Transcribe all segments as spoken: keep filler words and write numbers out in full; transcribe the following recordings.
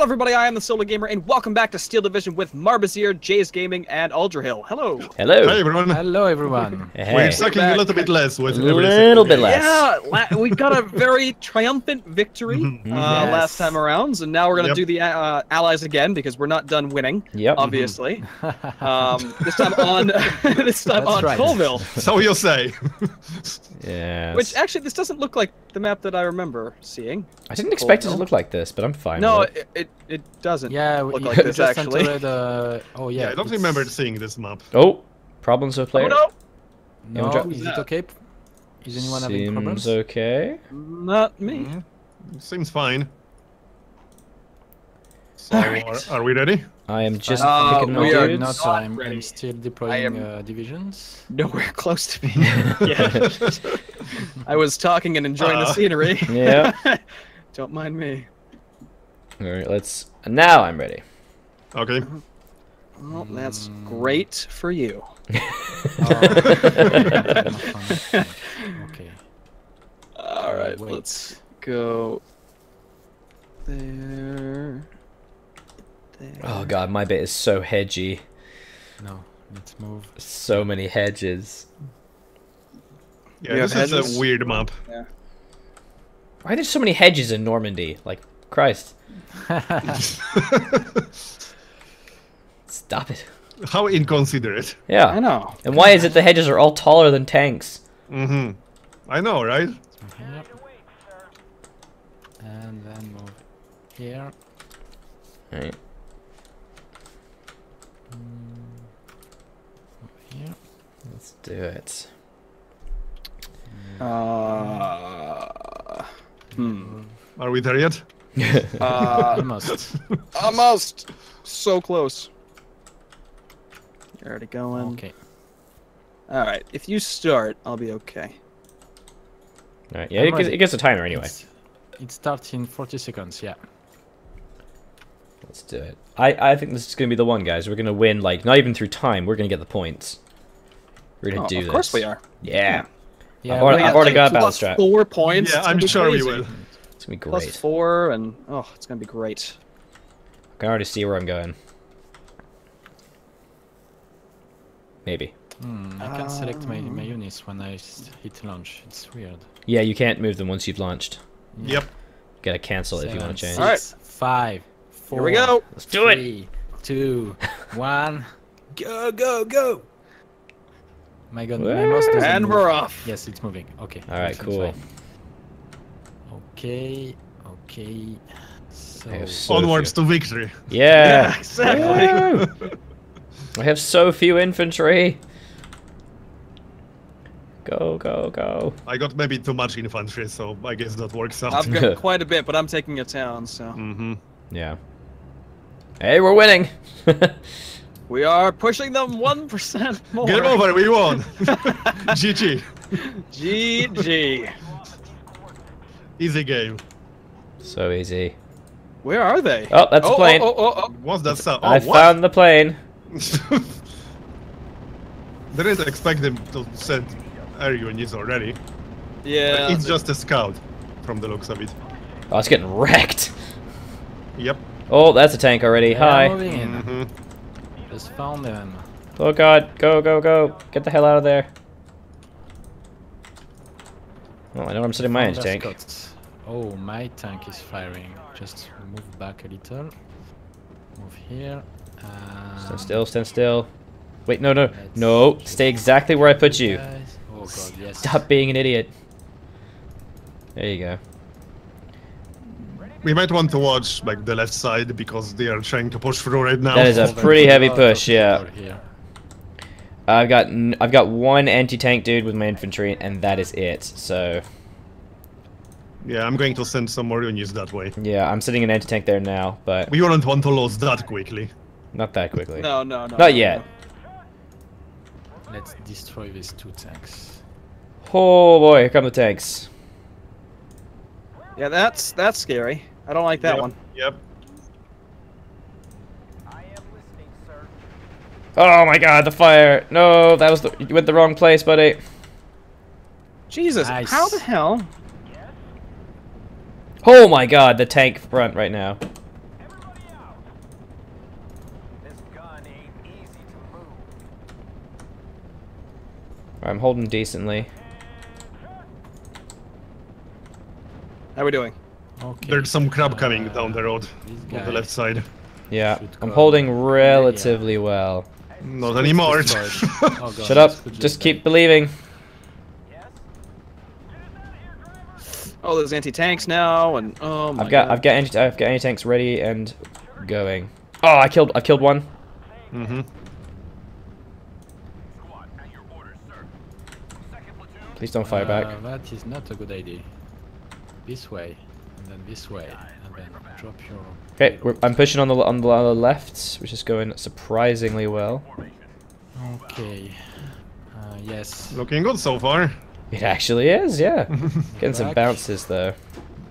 Hello everybody, I am TheSolarGamer, and welcome back to Steel Division with Marbozir, Jay's Gaming, and Aldrahill. Hello! Hello! Hey everyone! Hello everyone! Hey. We're sucking a little bit less with everything. A little bit less. Yeah, we got a very triumphant victory uh, yes. last time around, so now we're going to yep. do the uh, allies again, because we're not done winning, yep. obviously. um, this time on, this time on right. Colville. So you'll say. Yes. Which, actually, this doesn't look like the map that I remember seeing. I didn't expect Colville. it to look like this, but I'm fine no, with it. it It, it doesn't yeah, look like this, actually. It, uh, oh, yeah, yeah, I don't it's... remember seeing this map. Oh, problems with player. Oh, no, no is yeah. it okay? Is anyone Seems having problems? Seems okay. Not me. Mm-hmm. Seems fine. So, right. are, are we ready? I am just uh, picking up. We are not, so I'm, ready. I'm still deploying I am uh, divisions. Nowhere close to being there. I was talking and enjoying uh, the scenery. Yeah. Don't mind me. All right, let's. Now I'm ready. Okay. Well, that's mm. great for you. uh, okay. All right, Wait. let's go there, there. Oh god, my bit is so hedgy. No, let's move. So many hedges. Yeah, yeah this hedges? is a weird map. Yeah. Why are there so many hedges in Normandy? Like, Christ. Stop it. How inconsiderate. Yeah. I know. And why is it the hedges are all taller than tanks? Mm-hmm. I know, right? Mm-hmm. Yep. And then move here. Alright. Over here. Let's do it. Uh, hmm. Are we there yet? uh, almost. Almost. So close. You're already going. Okay. All right. If you start, I'll be okay. All right. Yeah, it gets, it gets a timer anyway. It's, it starts in forty seconds. Yeah. Let's do it. I I think this is gonna be the one, guys. We're gonna win. Like not even through time. We're gonna get the points. We're gonna oh, do of this. Of course we are. Yeah. Yeah. I've already, I've already got a battle strap. Four points. Yeah, I'm sure we will. It's gonna be great. Plus four and oh, it's gonna be great. I can already see where I'm going. Maybe. Hmm, I can't um, select my my units when I hit launch. It's weird. Yeah, you can't move them once you've launched. Yep. You gotta cancel Seven, it if you want to change. All right. Five. Four. Here we go. Let's do it. Three, two, one. Go go go. My God. My mouse doesn't and move. We're off. Yes, it's moving. Okay. All right. Cool. Fine. Okay, okay. So, so onwards few. to victory. Yeah, yeah exactly. Yeah. I have so few infantry. Go, go, go. I got maybe too much infantry, so I guess that works out. I've got quite a bit, but I'm taking a town, so. Mm-hmm. Yeah. Hey, we're winning. We are pushing them one percent more. Get over, we won. G G. G G. Easy game. So easy. Where are they? Oh, that's oh, a plane. Oh, oh, oh, oh. What's that sound? Oh, I what? found the plane. Didn't expect them to send air units already. Yeah. But it's just a scout, from the looks of it. Oh, it's getting wrecked. Yep. Oh, that's a tank already. Yeah, hi. Mm-hmm. Just found them. Oh god, go, go, go. Get the hell out of there. Oh, I know I'm setting my oh, tank. Got... Oh, my tank is firing. Just move back a little. Move here. Um... Stand still, stand still. Wait, no, no. Let's no, stay exactly where I put you. Guys. Oh, God, Stop yes. Stop being an idiot. There you go. We might want to watch like the left side because they are trying to push through right now. That is a pretty heavy push, yeah. I've got n I've got one anti-tank dude with my infantry, and that is it. So. Yeah, I'm going to send some more units that way. Yeah, I'm sending an anti-tank there now, but. We wouldn't want to lose that quickly. Not that quickly. No, no, no. Not yet. No. Let's destroy these two tanks. Oh boy, here come the tanks. Yeah, that's that's scary. I don't like that yep, one. Yep. Oh my god, the fire! No, that was the, you went the wrong place, buddy. Jesus, nice. How the hell? Oh my god, the tank front right now. Everybody I'm holding decently. How are we doing? Okay. There's some crab coming uh, down the road on the left side. Yeah, I'm holding relatively yeah. well. Not anymore. Oh, shut up. Just keep believing. Oh, there's anti-tanks now, and oh my I've got, God. I've got, anti I've got anti-tanks ready and going. Oh, I killed, I killed one. Mm-hmm. Please don't fire uh, back. That is not a good idea. This way, and then this way, and then drop your. Okay, we're, I'm pushing on the on the left, which is going surprisingly well. Okay. Uh, yes. Looking good so far. It actually is, yeah. Getting some bounces though.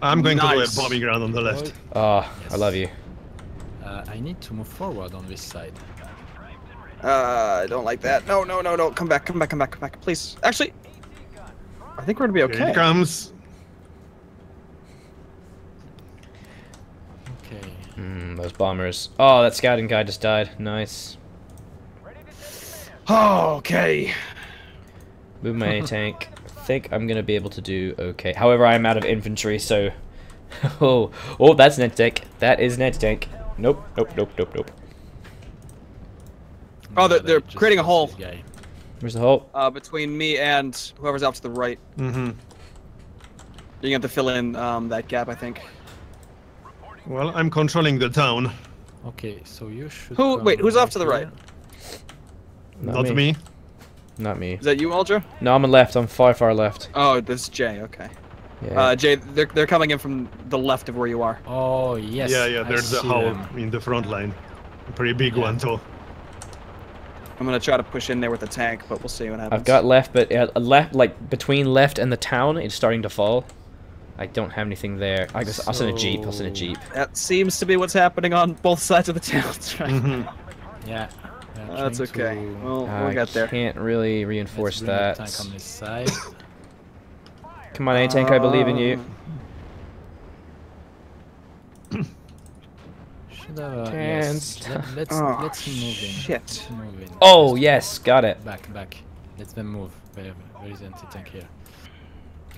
I'm going nice. to do a bombing ground on the left. Oh, yes. I love you. Uh, I need to move forward on this side. Uh, I don't like that. No, no, no, no. Come back, come back, come back, come back, please. Actually, I think we're gonna be okay. Here it comes. Okay. Mm, those bombers. Oh, that scouting guy just died. Nice. Oh, okay. Move my A-tank. I think I'm gonna be able to do okay. However, I am out of infantry, so oh, oh, that's an anti-tank. That is an anti-tank. Nope, nope, nope, nope, nope. Oh, they're, they're creating a hole. Where's the hole? Uh, between me and whoever's out to the right. Mm-hmm. You're gonna have to fill in um, that gap, I think. Well, I'm controlling the town. Okay, so you should. Who? Wait, who's off to the right? Not, Not me. me. Not me. Is that you, Aldra? No, I'm on left. I'm far, far left. Oh, this is Jay. Okay. Yeah. Uh, Jay, they're they're coming in from the left of where you are. Oh yes. Yeah, yeah. There's a hole in the front line. A pretty big yeah. one too. I'm gonna try to push in there with the tank, but we'll see what happens. I've got left, but uh, left, like between left and the town, it's starting to fall. I don't have anything there. I guess so... I'll send a jeep. I'll send a jeep. That seems to be what's happening on both sides of the town. Right mm-hmm. now. Yeah. Uh, that's okay. To... Well, uh, we got there. Can't really reinforce that. Tank on this side. Come on, A-Tank, uh... I believe in you. Should I, uh, yes. Let, let's oh, let's move in. Shit. Let's move in. Oh let's yes, move. got it. Back, back. Let them move. Where, where is the anti-tank here?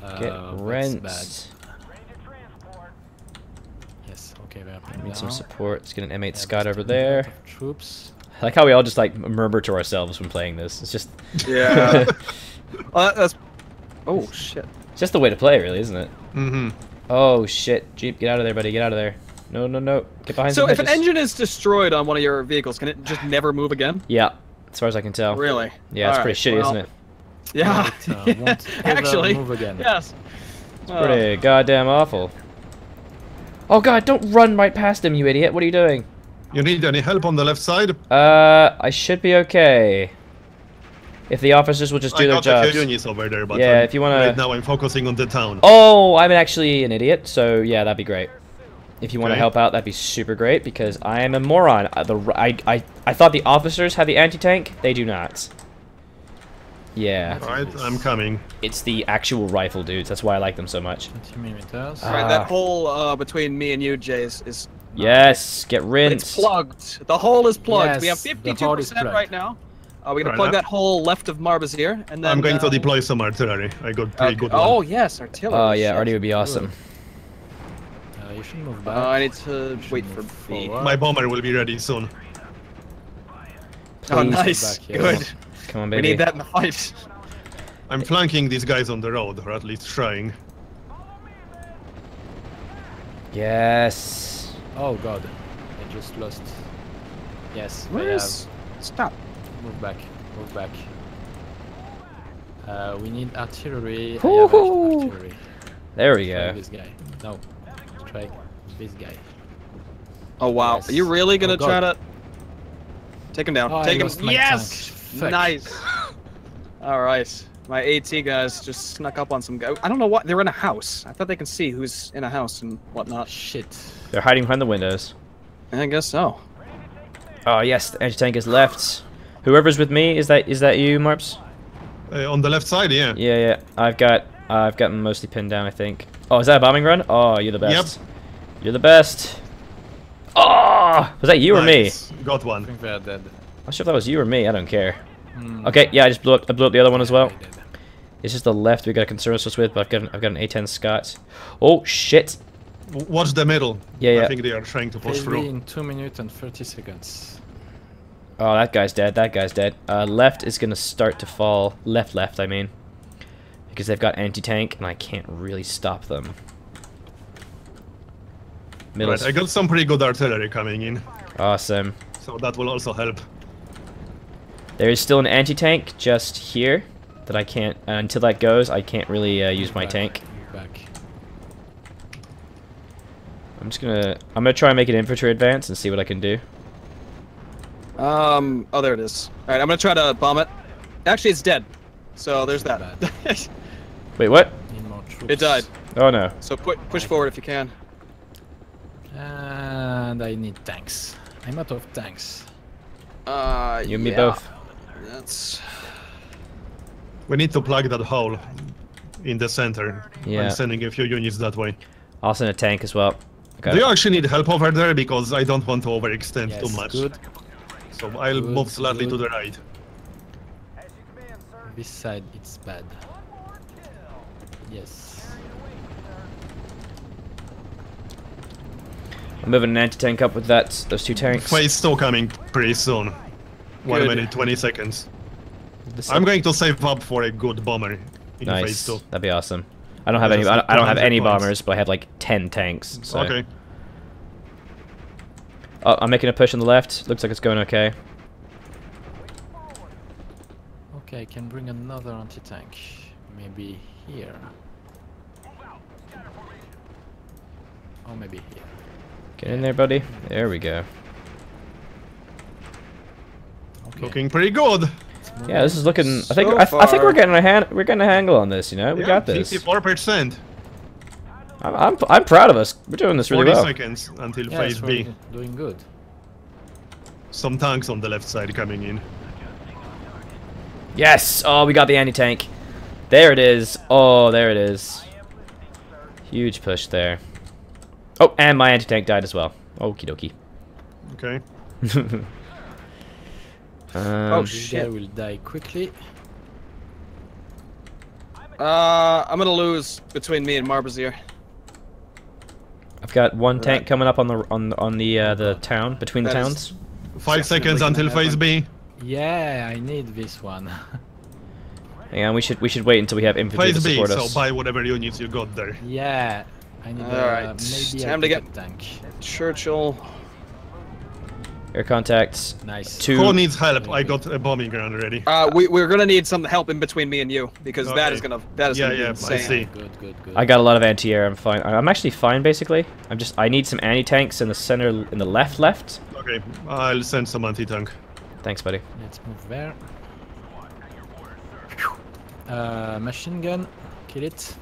Uh, Get rinsed. Yes. Okay, we have. Need some support. Let's get an M eight yeah, Scout over there. Troops. I like how we all just like murmur to ourselves when playing this. It's just yeah. uh, that's... Oh shit! It's just the way to play, really, isn't it? Mm-hmm. Oh shit! Jeep, get out of there, buddy. Get out of there. No, no, no. Get behind. So if hedges. An engine is destroyed on one of your vehicles, can it just never move again? Yeah, as far as I can tell. Really? Yeah, all it's right. pretty shitty, well, isn't it? Yeah. yeah it, uh, won't actually. Move again. Yes. It's uh, pretty goddamn awful. Oh god! Don't run right past him, you idiot! What are you doing? You need any help on the left side? Uh, I should be okay. If the officers will just do I their jobs. I got a few units over there, but yeah, I'm, if you wanna... right now I'm focusing on the town. Oh, I'm actually an idiot, so yeah, that'd be great. If you want to okay. help out, that'd be super great, because I am a moron. I, the, I, I, I thought the officers had the anti-tank. They do not. Yeah. Alright, I'm coming. It's the actual rifle dudes. That's why I like them so much. twenty millimeters. Alright, that hole uh, between me and you, Jay, is... is Yes, get rinsed. It's plugged. The hole is plugged. Yes, we have fifty-two percent right now. Uh, we're going right to plug up. that hole left of Marbozir. And then, I'm going uh, to deploy some artillery. I got pretty okay. good Oh, one. yes, artillery. Oh, yeah, artillery would be awesome. Uh, you should move back. Uh, I need to wait for B. My bomber will be ready soon. Please. Oh, nice. Good. Come on, baby. We need that in the fight. I'm flanking these guys on the road, or at least trying. Yes. Oh god, I just lost. Yes, where is? Stop. Move back, move back. Uh, we need artillery. artillery. There we go. Try this guy. No, try this guy. Oh wow, yes. Are you really gonna oh, try to take him down? Oh, take him. Yes, nice. All right, my AT guys just snuck up on some guy. I don't know what. They're in a house. I thought they can see who's in a house and whatnot. Shit. They're hiding behind the windows. I guess so. Oh yes, the anti-tank is left. Whoever's with me, is that is that you, Marps? Uh, on the left side, yeah. Yeah, yeah. I've got uh, I've gotten mostly pinned down, I think. Oh, is that a bombing run? Oh, you're the best. Yep. You're the best. Oh, was that you nice. or me? Got one. I think they're dead. I'm sure if that was you or me. I don't care. Mm. Okay, yeah, I just blew up, I blew up the other one as well. It's just the left we got to concern ourselves with, but I've got an, I've got an A ten Scots. Oh, shit. Watch the middle. Yeah, yeah. I think they are trying to push through. In two minutes and thirty seconds. Oh, that guy's dead. That guy's dead. Uh, left is going to start to fall. Left, left, I mean. Because they've got anti-tank, and I can't really stop them. Middle's right, I got some pretty good artillery coming in. Awesome. So that will also help. There is still an anti-tank just here that I can't... Uh, until that goes, I can't really uh, use my back, tank. Back. I'm just gonna... I'm gonna try and make an infantry advance and see what I can do. Um... Oh, there it is. Alright, I'm gonna try to bomb it. Actually, it's dead. So, there's that. Wait, what? It died. Oh, no. So, pu push forward if you can. And I need tanks. I'm out of tanks. Uh, you and yeah. me both. That's... We need to plug that hole in the center. Yeah. I'm sending a few units that way. I'll send a tank as well. Okay. Do you actually need help over there? Because I don't want to overextend yes, too much. Good. So I'll good, move slightly good. to the right. This side, it's bad. Yes. I'm moving an anti-tank up with that. Those two tanks. Wait, it's still coming pretty soon. Good. One minute, twenty seconds. I'm going to save up for a good bomber. In nice. Phase two. That'd be awesome. I don't have any. I don't, I don't have any bombs. bombers, but I have like ten tanks. So. Okay. Oh, I'm making a push on the left. Looks like it's going okay. Okay, I can bring another anti-tank. Maybe here. Oh, maybe here. Get in there, buddy. There we go. Okay. Looking pretty good. Yeah, this is looking. So I think. I, th I think we're getting a hand. We're getting a handle on this. You know, we yeah, got this. fifty-four percent. I'm, I'm. I'm proud of us. We're doing this really well. forty seconds until yeah, phase B. Doing good. Some tanks on the left side coming in. Yes. Oh, we got the anti-tank. There it is. Oh, there it is. Huge push there. Oh, and my anti-tank died as well. Okie dokie. Okay. Um, oh shit! I will die quickly. Uh, I'm gonna lose between me and Marbozir. I've got one right. tank coming up on the on on the uh, the town between that the towns. Five seconds until phase B. Yeah, I need this one. And we should we should wait until we have infantry phase to support B, us. So buy whatever units you got there. Yeah, I need. All a, right, maybe time to get tank. Churchill. Air contacts. Nice. Two. Who needs help? I got a bombing ground already. Uh, we we're gonna need some help in between me and you because okay. that is gonna that is yeah, gonna be yeah, insane. I see. Good, good, good. I got a lot of anti-air. I'm fine. I'm actually fine basically. I'm just I need some anti-tanks in the center in the left left. Okay, I'll send some anti-tank. Thanks, buddy. Let's move there. Uh, machine gun, kill it.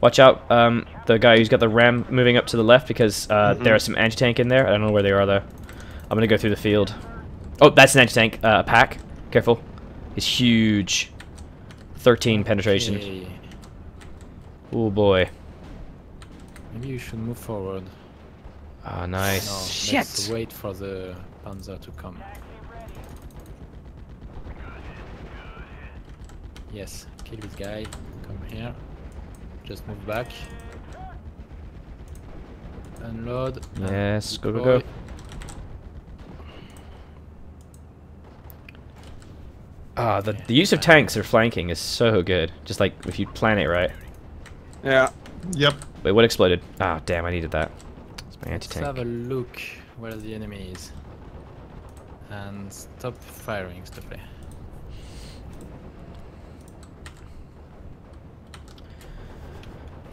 Watch out, um, the guy who's got the RAM moving up to the left because uh, mm-hmm. there are some anti-tank in there. I don't know where they are though. I'm gonna go through the field. Oh, that's an anti-tank uh, pack. Careful. It's huge. thirteen penetration. Okay. Oh boy. Maybe you should move forward. Ah, oh, nice. No, shit. Let's wait for the Panzer to come. Yes, kill this guy. Come here. Just move back. Unload. Yes, go, go, go. Ah, the, the use of tanks or flanking is so good. Just like if you plan it right. Yeah. Yep. Wait, what exploded? Ah, damn, I needed that. It's my anti-tank. Let's have a look where the enemy is. And stop firing, stop it.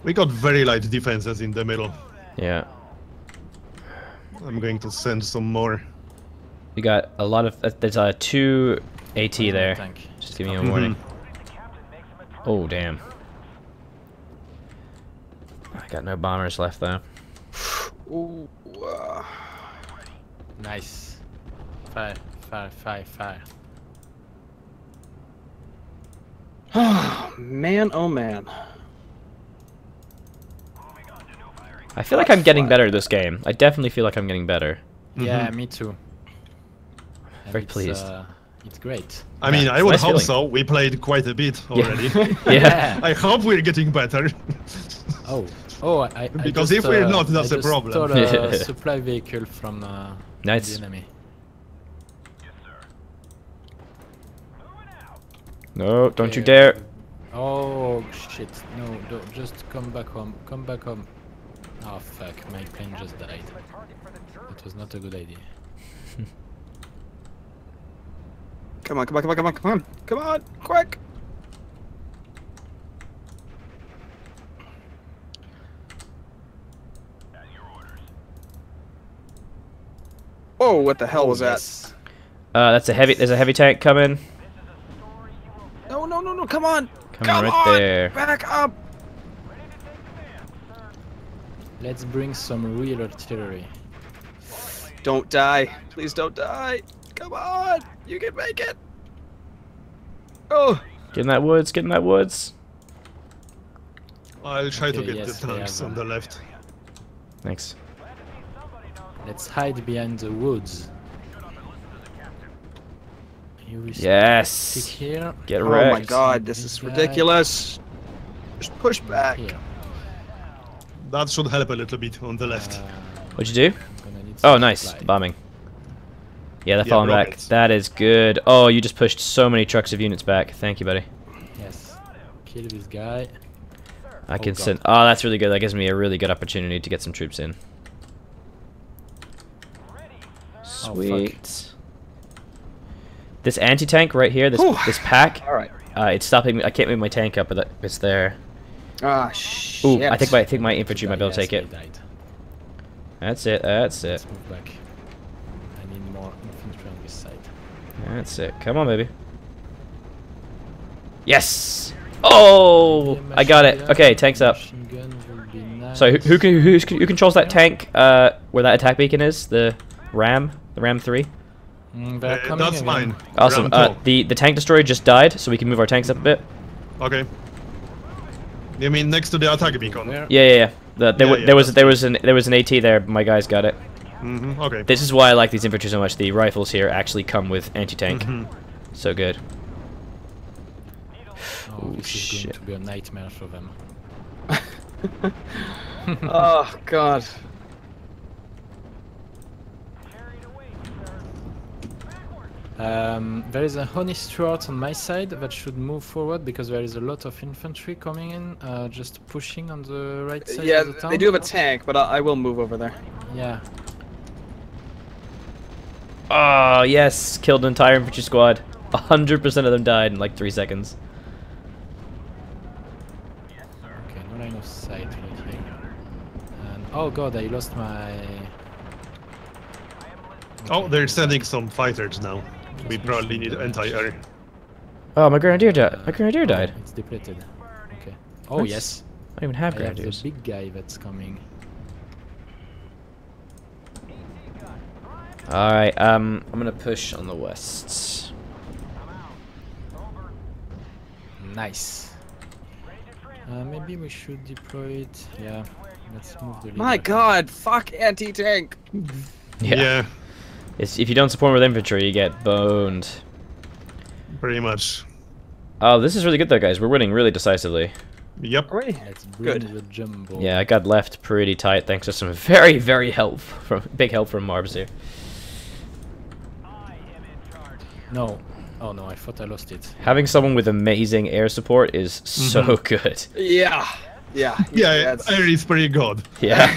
We got very light defenses in the middle. Yeah. I'm going to send some more. We got a lot of... Uh, there's uh, two AT there. Tank. Just giving you a warning. Mm-hmm. Oh, damn. I got no bombers left, though. Ooh, uh. Nice. Fire, fire, fire, fire. Oh, man, oh, man. I feel like I'm getting better this game. I definitely feel like I'm getting better. Yeah, mm-hmm. me too. Very it's, pleased. Uh, it's great. I yeah, mean, I would nice hope feeling. so. We played quite a bit already. Yeah. yeah. I hope we're getting better. oh, oh, I. I because just, if we're uh, not, that's I just a problem. Stole a supply vehicle from uh, nice. the enemy. Yes, sir. No, don't okay. you dare. Oh shit! No, don't. Just come back home. Come back home. Oh fuck! My plane just died. That was not a good idea. Come on, come on, come on, come on, come on, come on, quick! At your orders. Whoa, what the hell was that? Uh, that's a heavy, there's a heavy tank coming. No, no, no, no, come on! Come, come right on! There. Back up! Let's bring some real artillery. Don't die. Please don't die. Come on! You can make it! Oh! Get in that woods, get in that woods. I'll try okay, to get yes, the tanks on the left. Thanks. Let's hide behind the woods. Yes! Here. Get wrecked. Oh my god, this is ridiculous! Just push back. Here. That should help a little bit on the left. Uh, What'd you do? Oh nice, the bombing. Yeah, they're yeah, falling back. Rockets. That is good. Oh, you just pushed so many trucks of units back. Thank you, buddy. Yes. Kill this guy. I can oh, send... Oh, that's really good. That gives me a really good opportunity to get some troops in. Sweet. Oh, this anti-tank right here, this Ooh. this pack, All right. uh, it's stopping me. I can't move my tank up, but it's there. Ah, oh, shit. Ooh, I think my, I think my infantry might be able to take it. That's it, that's it. Let's move back. That's it. Come on, baby. Yes! Oh! I got it. Okay, tank's up. So, who, who, can, who, who controls that tank uh, where that attack beacon is? The RAM? The RAM three? Uh, that's mine. Awesome. Uh, the, the tank destroyer just died, so we can move our tanks up a bit. Okay. You mean next to the attack beacon? Yeah, yeah, yeah. The, there, yeah, yeah there, was, there, was an, there was an AT there. My guys got it. Mm-hmm, okay. This is why I like these infantry so much. The rifles here actually come with anti-tank. Mm-hmm. So good. Oh, this shit. is going to be a nightmare for them. Oh god. Um, there is a Honey Stuart on my side that should move forward because there is a lot of infantry coming in, uh, just pushing on the right side. Yeah, of the town. They do have a tank, but I, I will move over there. Yeah. Oh, yes, killed an entire infantry squad. A hundred percent of them died in like three seconds. Okay, no line of sight right here. And, oh god, I lost my... Okay. Oh, they're sending some fighters now. We probably need anti-air. Oh, my grenadier died. My grenadier died. It's depleted. Okay. Oh, That's, yes. I don't even have grenadiers. I have the big guy that's coming. Alright, um, I'm gonna push on the west. Nice. Uh, maybe we should deploy it. Yeah, let's move the leader. My god, fuck anti-tank! Yeah. yeah. It's, if you don't support with infantry, you get boned. Pretty much. Oh, this is really good though, guys. We're winning really decisively. Yep. Right. Let's bring Good. The jumbo. Yeah, I got left pretty tight thanks to some very, very help from big help from Marbs here. No. Oh no, I thought I lost it. Having someone with amazing air support is mm-hmm. so good. Yeah. Yeah. Yeah, yeah air is pretty good. Yeah.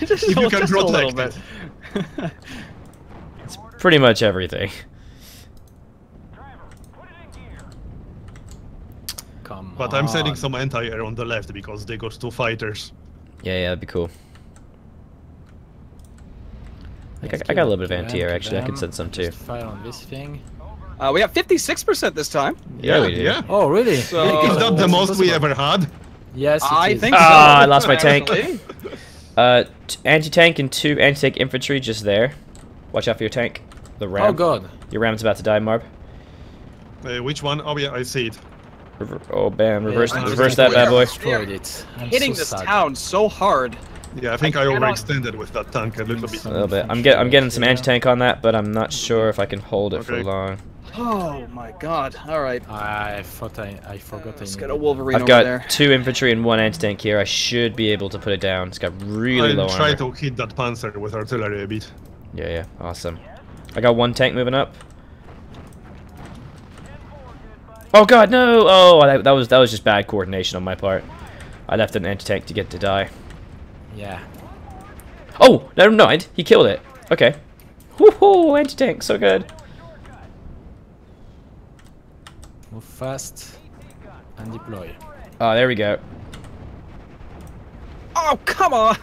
just if you can protect it. It's pretty much everything. Driver, put it in gear. Come but on. I'm sending some anti-air on the left because they got two fighters. Yeah, yeah, that'd be cool. Like, I, I got a little bit of anti-air actually. Them. I could send some too. Just fire on this thing. Uh, we have fifty-six percent this time. Yeah, yeah, we do. Yeah. Oh, really? So, is that the most possible? we ever had? Yes, it I is. think so. Ah, oh, I lost my tank. uh, anti-tank and two anti-tank infantry just there. Watch out for your tank. The ram. Oh, God. Your ram's about to die, Marb. Uh, which one? Oh, yeah, I see it. Rever oh, bam. Reverse, yeah, reverse that bad boy. It. Hitting so this sad. town so hard. Yeah, I think I, I overextended with that tank a little bit. A little bit. I'm get I'm getting some anti-tank on that, but I'm not sure if I can hold it okay. for long. Oh my God! All right. I thought I I forgot. Let's get a Wolverine over there. I've got two infantry and one anti-tank here. I should be able to put it down. It's got really I'll low armor. Try to hit that Panzer with artillery a bit. Yeah, yeah, awesome. I got one tank moving up. Oh God, no! Oh, that, that was that was just bad coordination on my part. I left an anti-tank to get to die. Yeah. Oh, never mind. He killed it. Okay. Woohoo! Anti-tank, so good. Move fast and deploy. Oh, there we go. Oh, come on!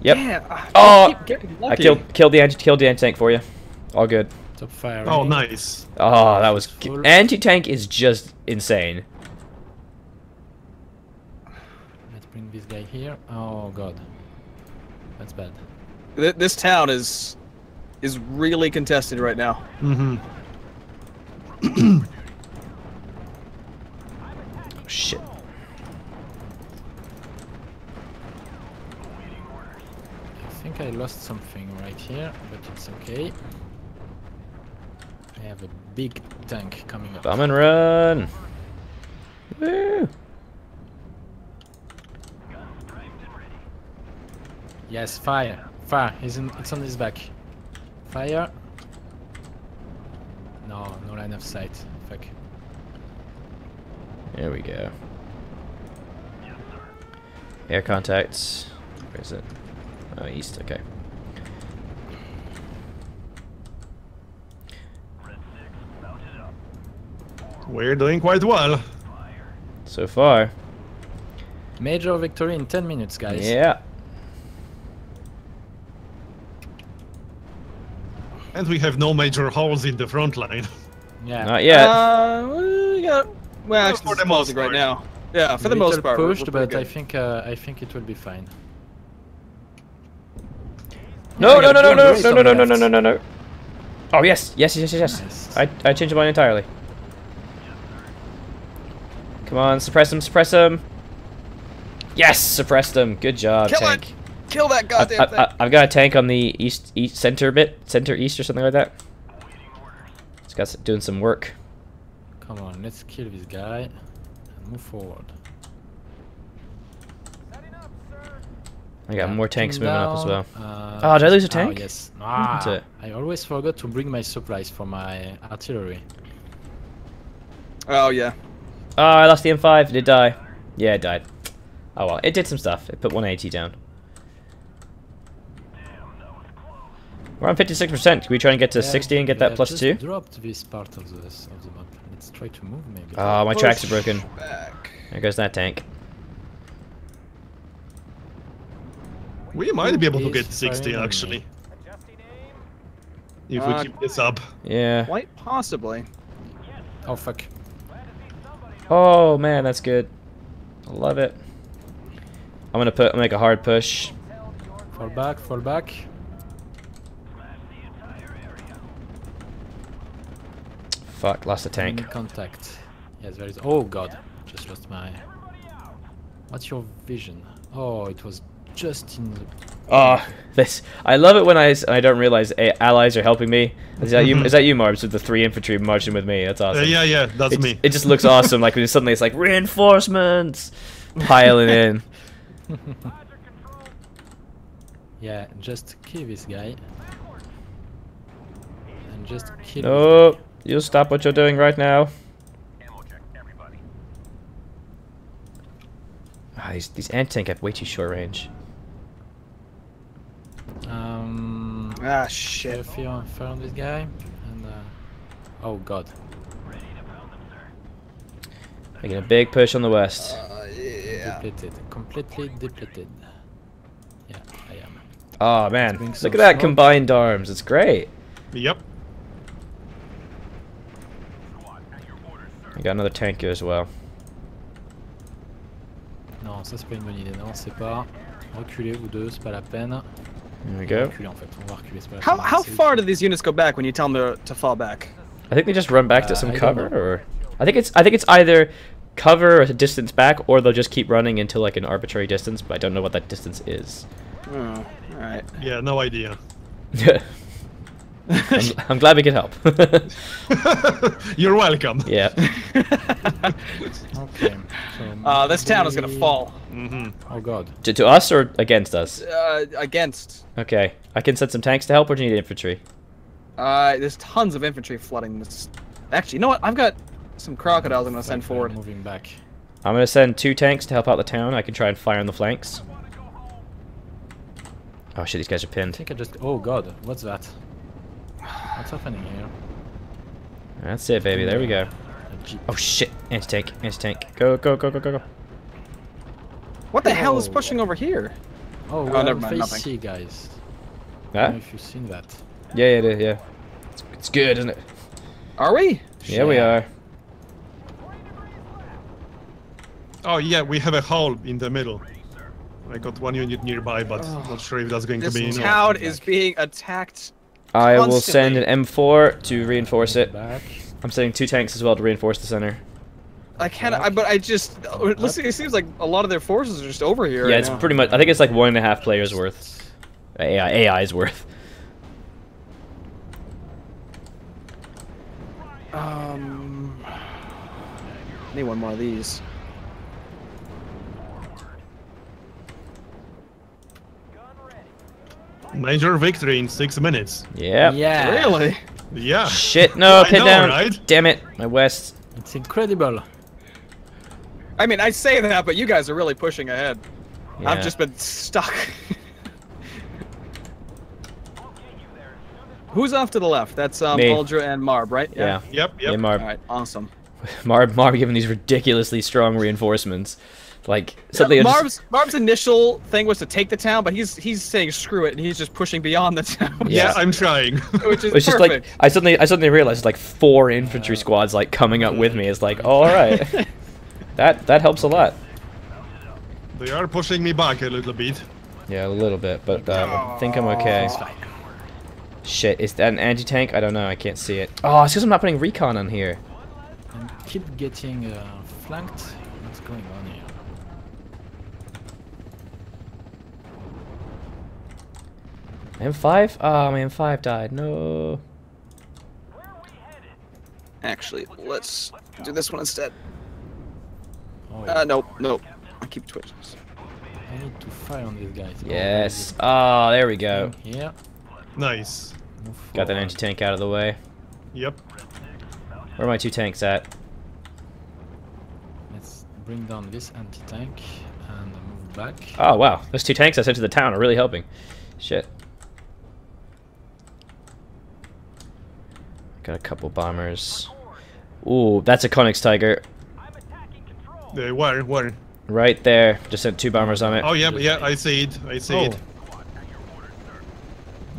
Yep. Yeah, oh, I killed killed the anti killed the anti-tank for you. All good. Top fire. Oh, nice. Oh, that was anti-tank is just insane. Bring this guy here. Oh God, that's bad. Th this town is is really contested right now. Mm-hmm. Oh, shit. I think I lost something right here, but it's okay. I have a big tank coming up. Come and run! Woo! Yes, fire. Fire. He's in, it's on his back. Fire. No, no line of sight. Fuck. There we go. Air contacts. Where is it? Oh, east. Okay. We're doing quite well. So far. Major victory in ten minutes, guys. Yeah. And we have no major holes in the front line. Yeah. Not yet. Uh, we got, well, actually, for the most part right now. Yeah, for the most part. Pushed, we're, we're but I think uh, I think it will be fine. No, no, no, no, no, no, no, no, no, no, no, no, no. Oh yes, yes, yes, yes, yes. I I changed mine entirely. Come on, suppress him, suppress him. Yes, suppress them. Good job, tank. Kill that goddamn I, I, thing. I, I've got a tank on the east, east center bit, center east or something like that. It's got some, doing some work. Come on, let's kill this guy and move forward. Up, sir. I got yeah, more tanks moving down, up as well. Uh, oh, did I lose a tank? Oh, yes. Ah, I always forgot to bring my supplies for my artillery. Oh yeah. Oh, I lost the M five. Did it die? Yeah, it died. Oh well, it did some stuff. It put one eighty down. We're on fifty-six percent. Can we try and get to yeah, sixty and get that plus two? Dropped this part of, this, of the map. Let's try to move, maybe. Oh, my Push tracks are broken. Back. There goes that tank. We might be able to get sixty, actually. If uh, we keep this up. Yeah. Quite possibly. Oh, fuck. Oh, man, that's good. I love it. I'm going to put. make a hard push. Fall back, fall back. Fuck, lost a tank. In contact. Yes, there is. Oh God, just lost my. What's your vision? Oh, it was just in the. Ah, oh, this. I love it when I I don't realize allies are helping me. Is that you? Is that you, Marbs? With the three infantry marching with me? That's awesome. Uh, yeah, yeah, that's it, me. It just looks awesome. Like when suddenly it's like reinforcements piling in. Yeah, just kill this guy. And just kill. Oh. You stop what you're doing right now. Ah, oh, these these anti-tank have way too short range. Um. Ah shit. If you found this guy, and uh, oh God. Making a big push on the west. Uh, yeah. Depleted, completely depleted. Yeah, I am. Oh man, look at that combined arms. It's great. Yep. Got another tank here as well. Non, ça c'est pas une bonne idée. Non, c'est pas. Reculer ou deux, c'est pas la peine. There we go. Reculer, en fait. On va reculer, c'est pas la peine. How how far do these units go back when you tell them to to fall back? I think they just run back uh, to some I cover, or I think it's I think it's either cover a distance back, or they'll just keep running until like an arbitrary distance, but I don't know what that distance is. Oh, alright. Yeah, no idea. I'm, I'm glad we could help. You're welcome. Yeah. Okay. So uh, this town is gonna fall. Mm-hmm. Oh god. To, to us or against us? Uh, against. Okay. I can send some tanks to help, or do you need infantry? Uh, there's tons of infantry flooding this. Actually, you know what? I've got some crocodiles I'm gonna send forward. Moving back. I'm gonna send two tanks to help out the town. I can try and fire on the flanks. Oh shit! These guys are pinned. I think I just. Oh god! What's that? What's happening here? That's it, baby. There we go. Oh shit! Anti-tank, anti-tank. Go, go, go, go, go, go. What the oh. hell is pushing over here? Oh, well, oh never mind. Nothing. C, guys. Huh? I don't know if you've seen that. Yeah, yeah, yeah. It's, it's good, isn't it? Are we? Yeah, sure. We are. Oh yeah, we have a hole in the middle. I got one unit nearby, but oh. not sure if that's going this to be enough. This town is being attacked. I Constantly. will send an M four to reinforce it. Back. I'm sending two tanks as well to reinforce the center. I can't, I, but I just. Listen, it seems like a lot of their forces are just over here. Yeah, right it's now. pretty much. I think it's like one and a half players worth. A I, A I's worth. Um. I need one more of these. Major victory in six minutes. Yeah. Yeah. Really? Yeah. Shit, no, pin know, down. Right? Damn it, my west. It's incredible. I mean, I say that, but you guys are really pushing ahead. Yeah. I've just been stuck. Who's off to the left? That's um, Aldra and Marb, right? Yeah. yeah. Yep, yep. Hey, Marb. All right, awesome. Marb, Marb giving these ridiculously strong reinforcements. Like something. Yeah, Marb's, just... Marb's initial thing was to take the town, but he's he's saying screw it, and he's just pushing beyond the town. Yeah, yeah I'm trying. Which is it's just like I suddenly I suddenly realized like four infantry squads like coming up with me. It's like, oh, all right, that that helps a lot. They are pushing me back a little bit. Yeah, a little bit, but uh, I think I'm okay. Shit, is that an anti-tank? I don't know. I can't see it. Oh, it's because I'm not putting recon on here. I keep getting uh, flanked. What's going on here? M five? Ah, oh, my M five died. No. Actually, let's do this one instead. Oh, yeah. Uh, nope, nope. I keep twitching. I need to fire on these guys. Yes. Ah, oh, there we go. Yeah. Nice. Got that anti-tank out of the way. Yep. Where are my two tanks at? Let's bring down this anti-tank and move back. Oh, wow. Those two tanks I sent to the town are really helping. Shit. Got a couple bombers. Ooh, that's a Königstiger. They were, were. Right there. Just sent two bombers on it. Oh, yeah, yeah, I see it. I see oh. it.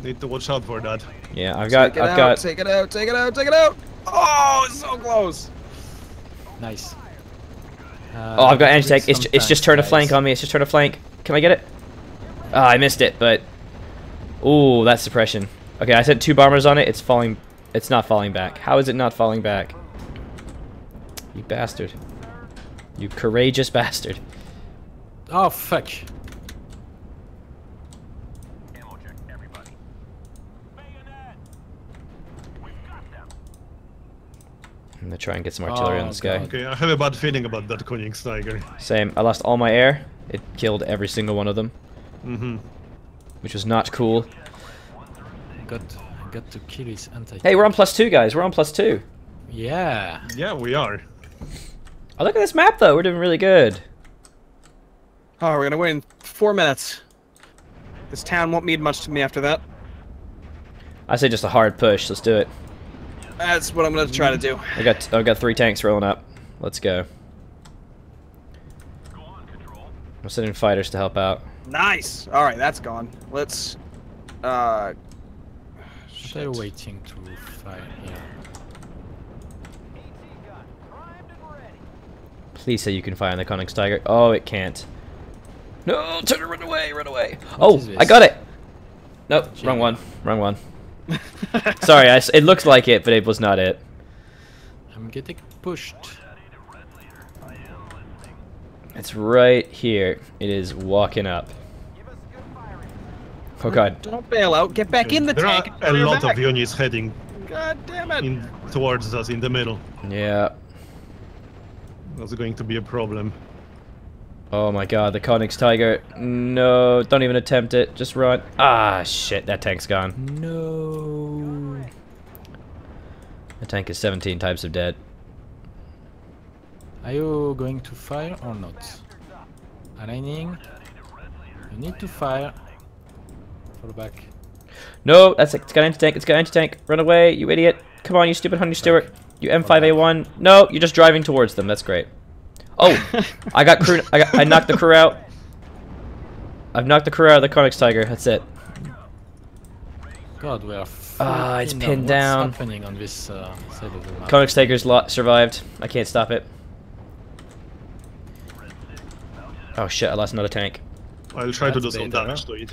Need to watch out for that. Yeah, I've got. Take it I've out, got. Take it out, take it out, take it out. Oh, it's so close. Nice. Uh, oh, I've got anti-tank. It's, it's just turned a flank on me. It's just turned a flank. Can I get it? Oh, I missed it, but. Ooh, that's suppression. Okay, I sent two bombers on it. It's falling. It's not falling back. How is it not falling back? You bastard. You courageous bastard. Oh, fuck. Ammo check, everybody. Bayonet. We've got them. I'm gonna try and get some artillery oh, on this God. guy. Okay, I have a bad feeling about that Königstiger. Same. I lost all my air. It killed every single one of them. Mm-hmm. Which was not cool. Good. Got to kill his anti hey, we're on plus two, guys. We're on plus two. Yeah. Yeah, we are. Oh, look at this map, though. We're doing really good. Oh, we're going to win four minutes. This town won't mean much to me after that. I say just a hard push. Let's do it. That's what I'm going to try to do. I got, I got three tanks rolling up. Let's go. Go on, control. I'm sending fighters to help out. Nice. All right, that's gone. Let's... Uh... They're waiting to fire here. Please say you can fire on the Königstiger. Oh, it can't. No, turn and run away, run away. What oh, I got it. Nope, Jim. wrong one, wrong one. Sorry, I, it looked like it, but it was not it. I'm getting pushed. It's right here. It is walking up. Oh god. Don't bail out. Get back in the there tank. There are a lot back. of units heading god damn it. In, towards us in the middle. Yeah. That's going to be a problem. Oh my god, the Königstiger. No, don't even attempt it. Just run. Ah, shit, that tank's gone. No. The tank is seventeen types of dead. Are you going to fire or not? Aligning. You need to fire. Fall back. No, that's it. It's got anti-tank. It's got anti-tank. Run away, you idiot. Come on, you stupid Honey Stuart. You M five A one. No, you're just driving towards them. That's great. Oh, I got crew. I, got, I knocked the crew out. I've knocked the crew out of the Königstiger. That's it. God, we are. Ah, uh, it's pinned down. What's happening on this uh, side of the map? Königstiger's lot survived. I can't stop it. Oh shit! I lost another tank. I'll try That's to do some damage to it.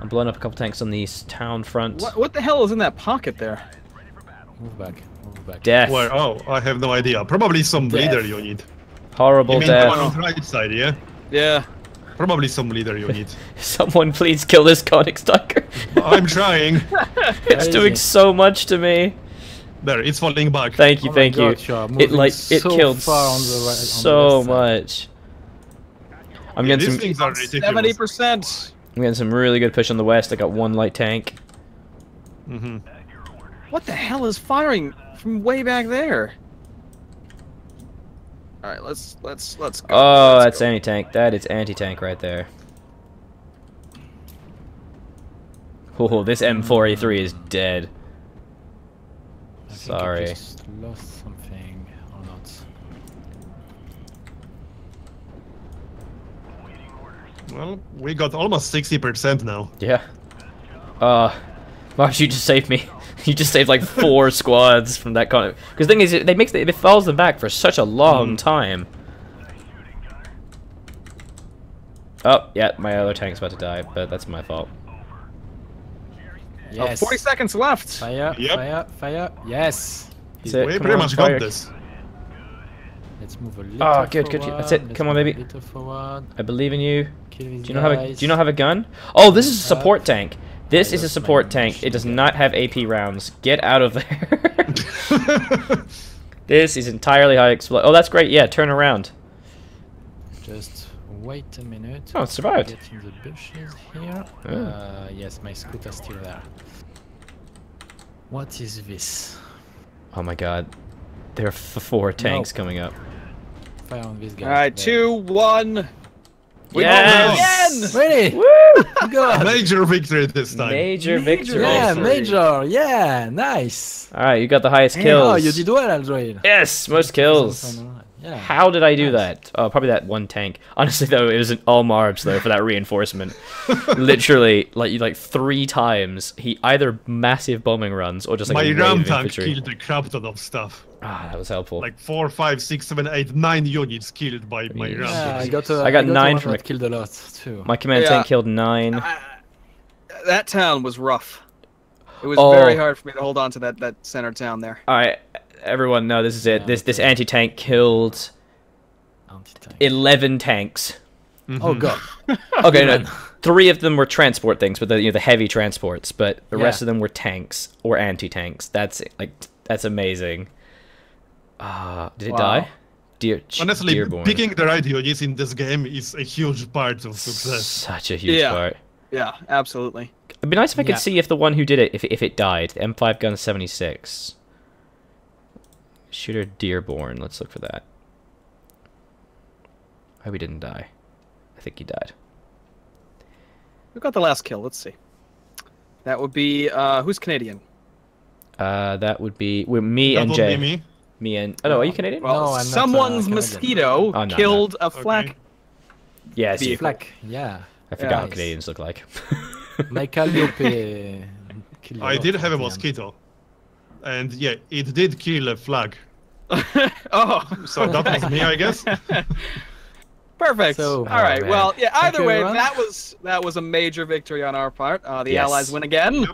I'm blowing up a couple tanks on the town front. What, what the hell is in that pocket there? Move back. Move back. Death. Where, oh, I have no idea. Probably some death. leader unit. Horrible you mean death. The one on the right side, yeah? Yeah. Probably some leader unit. Someone please kill this Königstiger. I'm trying. It's doing so much to me. There, it's falling back. Thank you, oh thank God, you. It like so it killed far on the right, on so the much. I'm yeah, getting some seventy percent. I'm getting some really good push on the west. I got one light tank. Mm-hmm. What the hell is firing from way back there? All right, let's let's let's go. Oh, let's that's go. anti-tank. That is anti-tank right there. Oh, this M four A three is dead. I Sorry. Think I just lost something or not. Well, we got almost sixty percent now. Yeah. Uh, Marsh, you just saved me. You just saved like four squads from that kind of. Because the thing is, it, they makes it, it follows them back for such a long mm. time. Oh yeah, my other tank's about to die, but that's my fault. Yes. Oh, forty seconds left. Fire! Yep. Fire! Fire! Yes. That's it. We pretty much got this. Let's move a little. Oh, good, good. That's it. Come on, baby. I believe in you. Do you not have a? Do you not have a gun? Oh, this is a support tank. This is a support tank. It does not have A P rounds. Get out of there. This is entirely high explode. Oh, that's great. Yeah, turn around. Just wait a minute. Oh, it survived. Get in the bushes here. Oh. Uh, yes, my scooter's still there. What is this? Oh my god. There are f four tanks nope. coming up. Fire on these guys. All right, two, one. We yes! Ready? Woo! God. Major victory this time. Major victory. Yeah, major. Yeah, nice. All right, you got the highest kills. Oh, you did well, Aldrahill. Yes, most kills. Yeah. How did I do nice. that? Oh, probably that one tank. Honestly, though, it was an all Marbs though for that reinforcement. Literally, like like three times he either massive bombing runs or just like my RAM tank killed the crap ton of stuff. Ah, that was helpful. Like four, five, six, seven, eight, nine units killed by my yeah, round. I got, uh, I got I got nine from it. Killed a lot too. My command yeah. tank killed nine. Uh, that town was rough. It was oh. very hard for me to hold on to that that center town there. All right, everyone, no, this is it. Yeah, this this anti tank killed anti -tank. eleven tanks. Mm-hmm. Oh god. Okay, no, three of them were transport things, but the you know the heavy transports, but the yeah. rest of them were tanks or anti tanks. That's like that's amazing. Ah, uh, did it wow. die? Dear, Honestly, Dearborn. picking the right units in this game is a huge part of success. Such a huge yeah. part. Yeah, absolutely. It'd be nice if I yeah. could see if the one who did it, if if it died. The M five gun seventy-six. Shooter Dearborn. Let's look for that. I hope he didn't die. I think he died. Who got the last kill? Let's see. That would be uh, who's Canadian? Uh, that would be with me that and Jay. Be me. Me and oh no, are you Canadian? Well, no, I'm someone's not, uh, mosquito oh, no, killed no. a flak. Okay. Yeah, it's a flak. Yeah. I forgot yeah, how nice. Canadians look like. My Calliope. I did have a mosquito, and yeah, it did kill a flak. oh, so that was me, I guess. Perfect. So, all right. Man. Well, yeah. Either Thank way, everyone. that was that was a major victory on our part. Uh, the yes. Allies win again. Yep.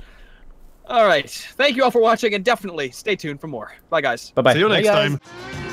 All right. Thank you all for watching, and definitely stay tuned for more. Bye, guys. Bye-bye. See you next time.